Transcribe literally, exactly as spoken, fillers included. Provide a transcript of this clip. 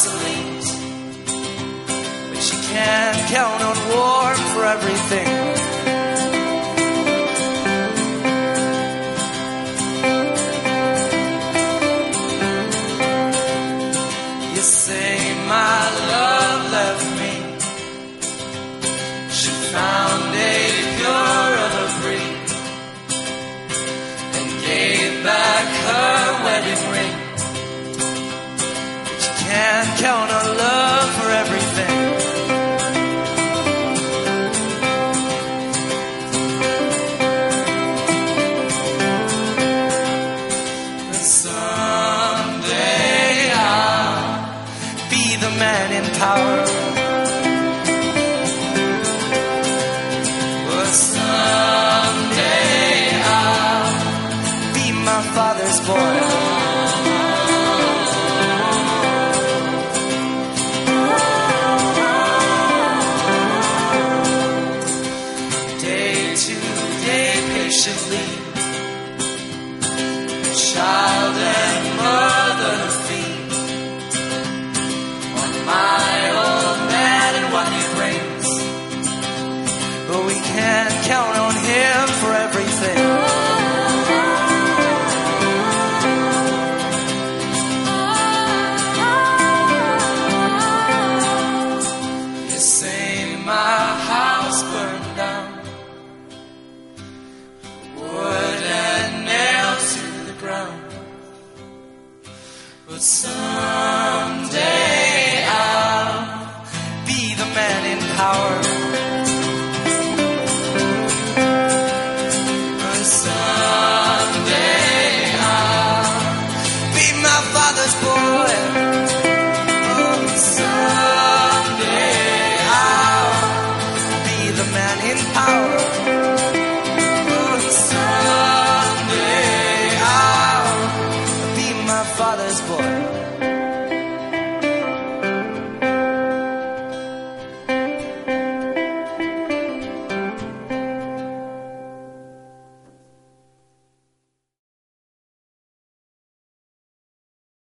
gasoline, but you can count on warm for everything. You say my love left me, she found a pure other breed and gave back her wedding ring. And count on love for everything. And someday I'll be the man in power. But someday I'll be my father's boy. Child and mother to feed on my old man and what he brings, but we can't count on him for everything. You say my house burned down, wood and nails to the ground, but someday I'll be the man in power. And someday I'll be my father's boy. And someday I'll be the man in power. And someday I'll be my father's boy.